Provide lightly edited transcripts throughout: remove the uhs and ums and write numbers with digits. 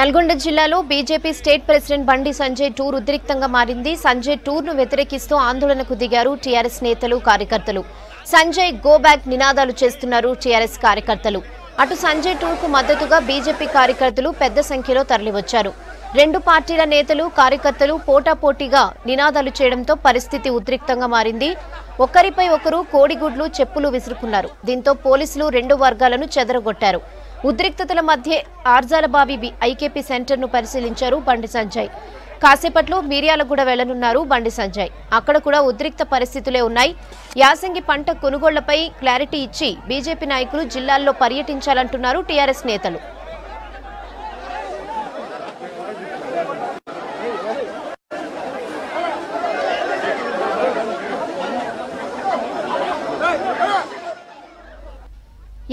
నల్గొండ జిల్లాలో BJP state president Bandi Sanjay tour ఉద్రిక్తంగా మారింది. సంజయ్ టూర్ను వ్యతిరేకిస్తూ ఆందోళనకు దిగారు టీఆర్ఎస్ నేతలు, కార్యకర్తలు. సంజయ్ గో బ్యాక్ నినాదాలు చేస్తున్నారు టీఆర్ఎస్ కార్యకర్తలు. అటు సంజయ్ టూర్కు మద్దతుగా బీజేపీ కార్యకర్తలు పెద్ద సంఖ్యలో తరలివచ్చారు. రెండు పార్టీల నేతలు, కార్యకర్తలు పోటాపోటీగా నినాదాలు చేయడంతో పరిస్థితి ఉద్రిక్తంగా మారింది. ఒకరిపై ఒకరు కోడిగుడ్లు, చెప్పులు విసురుకున్నారు. దీంతో పోలీసులు రెండు వర్గాలను చెదరగొట్టారు. ఉద్రిక్తతల మధ్య ఆర్జాలబావి ఐకేపీ సెంటర్ను పరిశీలించారు బండి సంజయ్. కాసేపట్లో మిర్యాలగూడ వెళ్లనున్నారు బండి సంజయ్. అక్కడ కూడా ఉద్రిక్త పరిస్థితులే ఉన్నాయి. యాసంగి పంట కొనుగోళ్లపై క్లారిటీ ఇచ్చి బీజేపీ నాయకులు జిల్లాల్లో పర్యటించాలంటున్నారు టీఆర్ఎస్ నేతలు.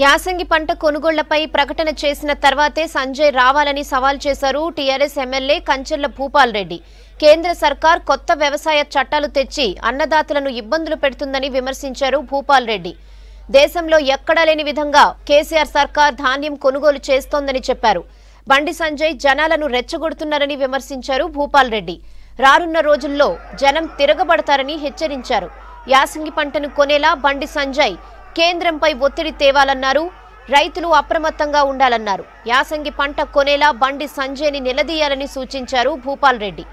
యాసంగి పంట కొనుగోళ్లపై ప్రకటన చేసిన తర్వాతే సంజయ్ రావాలని సవాల్ చేశారు టీఆర్ఎస్ ఎమ్మెల్యే కంచెర్ల భూపాల్ రెడ్డి. కేంద్ర సర్కార్ కొత్త వ్యవసాయ చట్టాలు తెచ్చి అన్నదాతలను ఇబ్బందులు పెడుతుందని విమర్శించారు భూపాల్ రెడ్డి. దేశంలో ఎక్కడా లేని విధంగా కేసీఆర్ సర్కార్ ధాన్యం కొనుగోలు చేస్తోందని చెప్పారు. బండి సంజయ్ జనాలను రెచ్చగొడుతున్నారని విమర్శించారు భూపాల్ రెడ్డి. రానున్న రోజుల్లో జనం తిరగబడతారని హెచ్చరించారు. యాసంగి పంటను కొనేలా బండి సంజయ్ కేంద్రంపై ఒత్తిడి తేవాలన్నారు. రైతులు అప్రమత్తంగా ఉండాలన్నారు. యాసంగి పంట కొనేలా బండి సంజయ్ని నిలదీయాలని సూచించారు భూపాల్ రెడ్డి.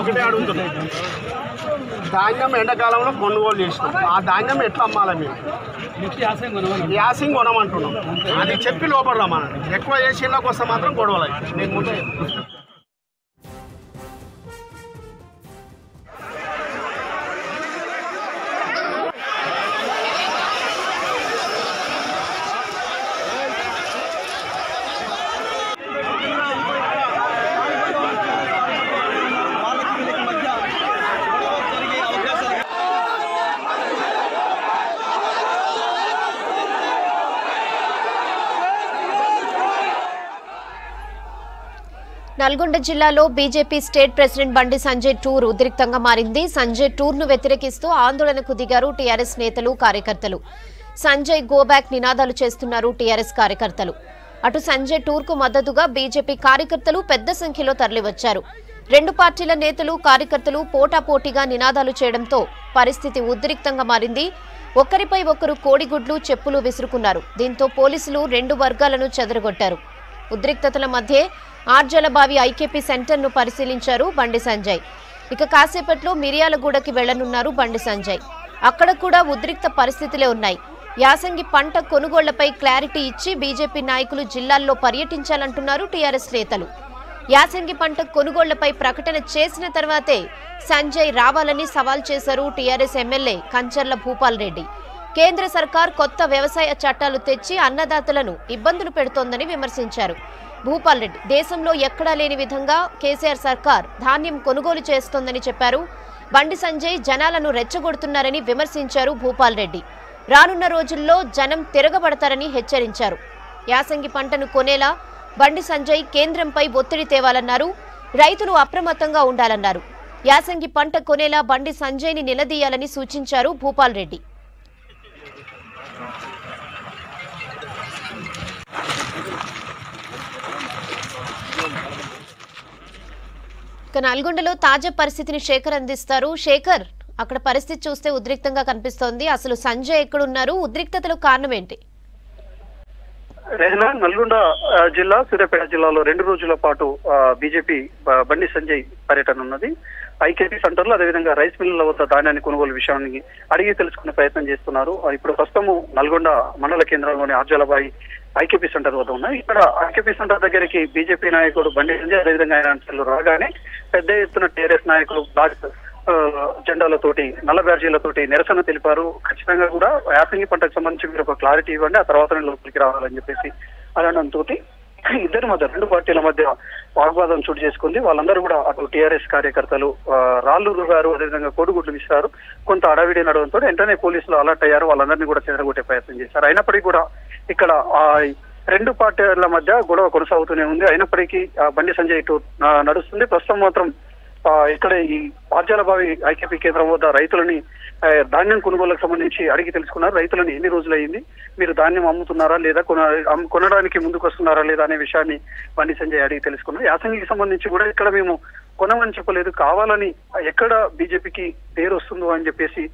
ఒకటే అడుగుతున్నాం, ధాన్యం ఎండాకాలంలో కొనుగోలు చేసినాం. ఆ ధాన్యం ఎట్లా అమ్మాలి? మేము యాసింగ్ కొనమంటున్నాం. అది చెప్పి లోపడరా మనం ఎక్కువ చేసేలాకి వస్తే మాత్రం గొడవలు అవుతుంది. నల్గొండ జిల్లాలో BJP state president Bandi Sanjay tour ఉద్రిక్తంగా మారింది. సంజయ్ టూర్ను వ్యతిరేకిస్తూ ఆందోళనకు దిగారు టీఆర్ఎస్ నేతలు, కార్యకర్తలు. సంజయ్ గో బ్యాక్ నినాదాలు చేస్తున్నారు టీఆర్ఎస్ కార్యకర్తలు. అటు సంజయ్ టూర్కు మద్దతుగా బీజేపీ కార్యకర్తలు పెద్ద సంఖ్యలో తరలివచ్చారు. రెండు పార్టీల నేతలు, కార్యకర్తలు పోటాపోటీగా నినాదాలు చేయడంతో పరిస్థితి ఉద్రిక్తంగా మారింది. ఒకరిపై ఒకరు కోడిగుడ్లు, చెప్పులు విసురుకున్నారు. దీంతో పోలీసులు రెండు వర్గాలను చెదరగొట్టారు. ఉద్రిక్తతల మధ్యే ఆర్జాలబావి ఐకేపీ సెంటర్ను పరిశీలించారు బండి సంజయ్. ఇక కాసేపట్లో మిర్యాలగూడకి వెళ్లనున్నారు బండి సంజయ్. అక్కడ కూడా ఉద్రిక్త పరిస్థితులే ఉన్నాయి. యాసంగి పంట కొనుగోళ్లపై క్లారిటీ ఇచ్చి బీజేపీ నాయకులు జిల్లాల్లో పర్యటించాలంటున్నారు టీఆర్ఎస్ నేతలు. యాసంగి పంట కొనుగోళ్లపై ప్రకటన చేసిన తర్వాతే సంజయ్ రావాలని సవాల్ చేశారు టీఆర్ఎస్ ఎమ్మెల్యే కంచెర్ల భూపాల్ రెడ్డి. కేంద్ర సర్కార్ కొత్త వ్యవసాయ చట్టాలు తెచ్చి అన్నదాతలను ఇబ్బందులు పెడుతోందని విమర్శించారు. భూపాల్ రెడ్డి దేశంలో ఎక్కడా లేని విధంగా కేసీఆర్ సర్కార్ ధాన్యం కొనుగోలు చేస్తోందని చెప్పారు. బండి సంజయ్ జనాలను రెచ్చగొడుతున్నారని విమర్శించారు భూపాల్ రెడ్డి. రానున్న రోజుల్లో జనం తిరగబడతారని హెచ్చరించారు. యాసంగి పంటను కొనేలా బండి సంజయ్ కేంద్రంపై ఒత్తిడి తేవాలన్నారు. రైతులు అప్రమత్తంగా ఉండాలన్నారు. యాసంగి పంట కొనేలా బండి సంజయ్ని నిలదీయాలని సూచించారు భూపాల్ రెడ్డి. నల్గొండలో తాజా పరిస్థితిని శేఖర్ అందిస్తారు. శేఖర్, అక్కడ పరిస్థితి చూస్తే ఉద్రిక్తంగా కనిపిస్తోంది. అసలు సంజయ్ ఎక్కడున్నారు? ఉద్రిక్తతలకు కారణం ఏంటి? నల్గొండ జిల్లా, సూర్యాపేట జిల్లాలో 2 రోజుల పాటు బీజేపీ బండి సంజయ్ పర్యటన ఉన్నది. ఐకేపీ సెంటర్లు అదేవిధంగా రైస్ మిల్లుల వద్ద ధాన్యాన్ని కొనుగోలు విషయాన్ని అడిగి తెలుసుకునే ప్రయత్నం చేస్తున్నారు. ఇప్పుడు ప్రస్తుతము నల్గొండ మండల కేంద్రంలోని ఆర్జాలబాయి ఐకేపీ సెంటర్ వద్ద ఉన్నాయి. ఇక్కడ ఐకేపీ సెంటర్ దగ్గరికి బీజేపీ నాయకుడు బండి సంజయ్ అదేవిధంగా ఆయన అంశాలు రాగానే పెద్ద ఎత్తున టీఆర్ఎస్ నాయకులు బ్లాక్ జెండాలతోటి, నల్ల బ్యాడ్జీలతోటి నిరసన తెలిపారు. ఖచ్చితంగా కూడా యాసంగి పంటకు సంబంధించి మీరు ఒక క్లారిటీ ఇవ్వండి, ఆ తర్వాత లోపలికి రావాలని చెప్పేసి అనడంతో ఇద్దరి మధ్య, 2 పార్టీల మధ్య వాగ్వాదం చోటు చేసుకుంది. వాళ్ళందరూ కూడా అటు టీఆర్ఎస్ కార్యకర్తలు రాళ్లు రుగారు, అదేవిధంగా కోడిగుడ్లు విసిరారు. కొంత అడవిడి నడవడంతో వెంటనే పోలీసులు అలర్ట్ అయ్యారు. వాళ్ళందరినీ కూడా చెదరగొట్టే ప్రయత్నం చేశారు. అయినప్పటికీ కూడా ఇక్కడ 2 పార్టీల మధ్య గొడవ కొనసాగుతూనే ఉంది. అయినప్పటికీ బండి సంజయ్ ఇటు నడుస్తుంది. ప్రస్తుతం మాత్రం ఇక్కడ ఈ ఆర్జాలబావి ఐకేపీ కేంద్రం వద్ద రైతులని ధాన్యం కొనుగోలుకు సంబంధించి అడిగి తెలుసుకున్నారు. రైతులని ఎన్ని రోజులైంది, మీరు ధాన్యం అమ్ముతున్నారా లేదా, కొనడానికి ముందుకు వస్తున్నారా లేదా అనే విషయాన్ని బండి సంజయ్ అడిగి తెలుసుకున్నారు. యాసంగికి సంబంధించి కూడా ఇక్కడ మేము కొనమని చెప్పలేదు, కావాలని ఎక్కడ బీజేపీకి పేరు వస్తుందో అని చెప్పేసి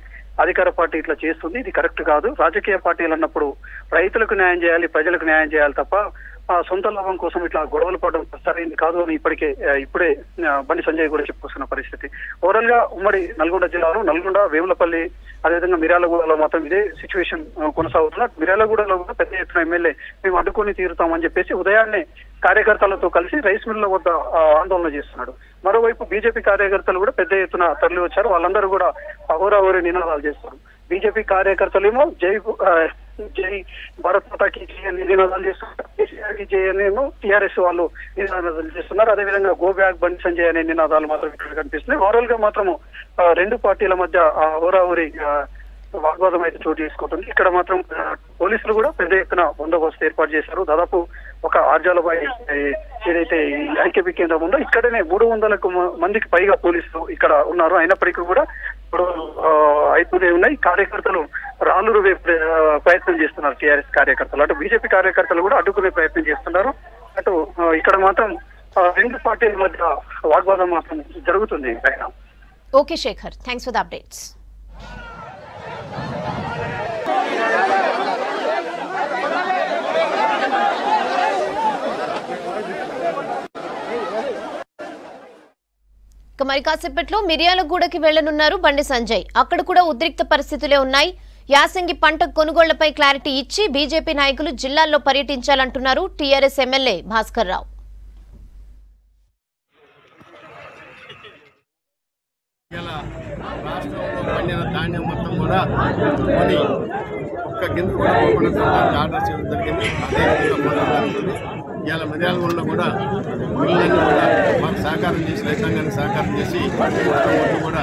అధికార పార్టీ ఇట్లా చేస్తుంది. ఇది కరెక్ట్ కాదు. రాజకీయ పార్టీలు అన్నప్పుడు రైతులకు న్యాయం చేయాలి, ప్రజలకు న్యాయం చేయాలి తప్ప సొంత లాభం కోసం ఇట్లా గొడవలు పడడం సరైంది కాదు అని ఇప్పుడే బండి సంజయ్ కూడా చెప్పుకొస్తున్న పరిస్థితి. ఓవరాల్ గా ఉమ్మడి నల్గొండ జిల్లాలో నల్గొండ, వేములపల్లి, అదేవిధంగా మిర్యాలగూడలో మాత్రం ఇదే సిచ్యువేషన్ కొనసాగుతున్నా. మిర్యాలగూడలో కూడా పెద్ద ఎత్తున ఎమ్మెల్యే మేము అడ్డుకొని తీరుతామని చెప్పేసి ఉదయాన్నే కార్యకర్తలతో కలిసి రైస్ మిల్ల వద్ద ఆందోళన చేస్తున్నాడు. మరోవైపు బీజేపీ కార్యకర్తలు కూడా పెద్ద ఎత్తున తరలి వచ్చారు. వాళ్ళందరూ కూడా అహోరాహోరి నినాదాలు చేస్తారు. బీజేపీ కార్యకర్తలేమో జై భారత్ మాతాకి నినాదాలు చేస్తున్నారు. కేసీఆర్కి జై అనేమో టీఆర్ఎస్ వాళ్ళు నినాదాలు చేస్తున్నారు. అదేవిధంగా గో బ్యాక్ బండి సంజయ్ అనే నినాదాలు మాత్రం ఇక్కడ కనిపిస్తున్నాయి. ఓవరాల్ గా మాత్రము 2 పార్టీల మధ్య హోరాహోరి వాగ్వాదం అయితే చోటు చేసుకుంటుంది. ఇక్కడ మాత్రం పోలీసులు కూడా పెద్ద ఎత్తున బందోబస్తు ఏర్పాటు చేశారు. దాదాపు ఒక ఆర్జాలబాయి ఏదైతే ఐకేపీ కేంద్రం ఉందో ఇక్కడనే 300 మందికి పైగా పోలీసులు ఇక్కడ ఉన్నారు. అయినప్పటికీ కూడా ఇప్పుడు అయిపోతూనే ఉన్నాయి. కార్యకర్తలు రాళ్ళు రువే ప్రయత్నం చేస్తున్నారు టీఆర్ఎస్ కార్యకర్తలు. అటు బీజేపీ కార్యకర్తలు కూడా అడ్డుకునే ప్రయత్నం చేస్తున్నారు. అటు ఇక్కడ మాత్రం 2 పార్టీల మధ్య వాగ్వాదం మాత్రం జరుగుతుంది. Okay Shekhar, thanks for the updates. మరి కాసేపట్లో మిర్యాలగూడకి వెళ్లనున్నారు బండి సంజయ్. అక్కడ కూడా ఉద్రిక్త పరిస్థితులే ఉన్నాయి. యాసంగి పంట కొనుగోళ్లపై క్లారిటీ ఇచ్చి బీజేపీ నాయకులు జిల్లాల్లో పర్యటించాలంటున్నారు టీఆర్ఎస్ ఎమ్మెల్యే భాస్కర్ రావు. ఇవాళ మిర్యాలగూడలో కూడా మిల్లన్నీ కూడా మాకు సహకారం చేసి, రైతాంగాన్ని సహకారం చేసి కూడా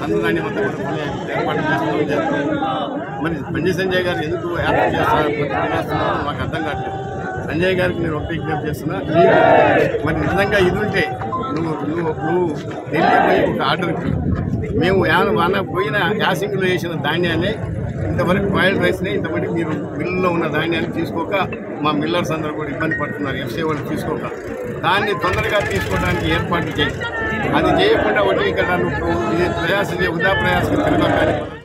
సందాన్ని మొత్తం కూడా ఏర్పాటు చేసుకోవడం జరుగుతుంది. మరి బండి సంజయ్ గారు ఎందుకు ఏర్పాటు చేస్తున్నారో మాకు అర్థం కావట్లేదు. సంజయ్ గారికి నేను ఒకటి విజ్ఞప్తి చేస్తున్నా, మరి నిజంగా ఇది ఉంటే నువ్వు ఢిల్లీపై ఒక ఆర్డర్ ఇవ్వు. మేము వాన పోయిన యాసింగ్లో వేసిన ధాన్యాన్ని ఇంతవరకు బాయిల్డ్ రైస్ని ఇంతవరకు మీరు మిల్లులో ఉన్న ధాన్యాన్ని తీసుకోక మా మిల్లర్స్ అందరూ కూడా ఇబ్బంది పడుతున్నారు. ఎఫ్సీ వాళ్ళు తీసుకోక దాన్ని తొందరగా తీసుకోవడానికి ఏర్పాటు చేయి. అది చేయకుండా ఒకటి ఇక్కడ నువ్వు ఇది ప్రయాసం చేయ, వృధా ప్రయాసం తిరగ.